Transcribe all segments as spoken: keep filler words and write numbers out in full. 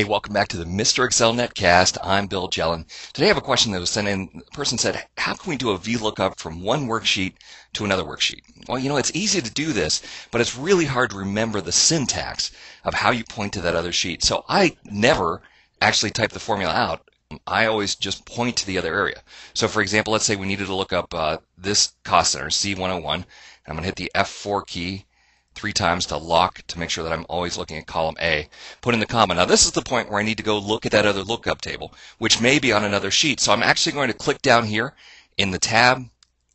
Hey, welcome back to the Mister Excel Netcast. I'm Bill Jelen. Today I have a question that was sent in. The person said, how can we do a VLOOKUP from one worksheet to another worksheet? Well, you know, it's easy to do this, but it's really hard to remember the syntax of how you point to that other sheet. So I never actually type the formula out. I always just point to the other area. So for example, let's say we needed to look up uh, this cost center, C one oh one. And I'm going to hit the F four key three times to lock to make sure that I'm always looking at column A. Put in the comma. Now this is the point where I need to go look at that other lookup table, which may be on another sheet. So I'm actually going to click down here in the tab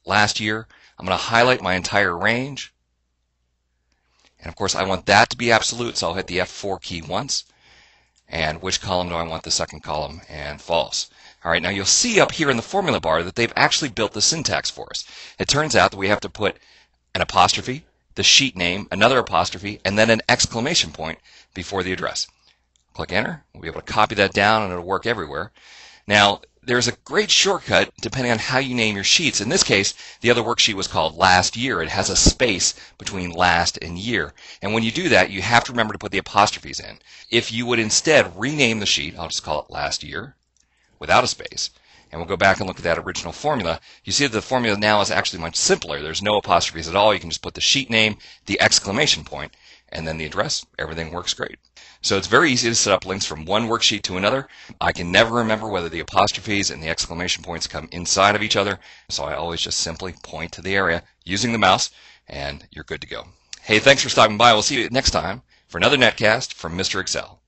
last year. I'm going to highlight my entire range. And of course I want that to be absolute, so I'll hit the F four key once. And which column do I want? The second column, and false. Alright, now you'll see up here in the formula bar that they've actually built the syntax for us. It turns out that we have to put an apostrophe, the sheet name, another apostrophe, and then an exclamation point before the address. Click enter. We'll be able to copy that down and it'll work everywhere. Now there's a great shortcut depending on how you name your sheets. In this case, the other worksheet was called last year. It has a space between last and year. And when you do that, you have to remember to put the apostrophes in. If you would instead rename the sheet, I'll just call it last year without a space. And we'll go back and look at that original formula. You see that the formula now is actually much simpler. There's no apostrophes at all. You can just put the sheet name, the exclamation point, and then the address. Everything works great. So it's very easy to set up links from one worksheet to another. I can never remember whether the apostrophes and the exclamation points come inside of each other, so I always just simply point to the area using the mouse, and you're good to go. Hey, thanks for stopping by. We'll see you next time for another netcast from Mister Excel.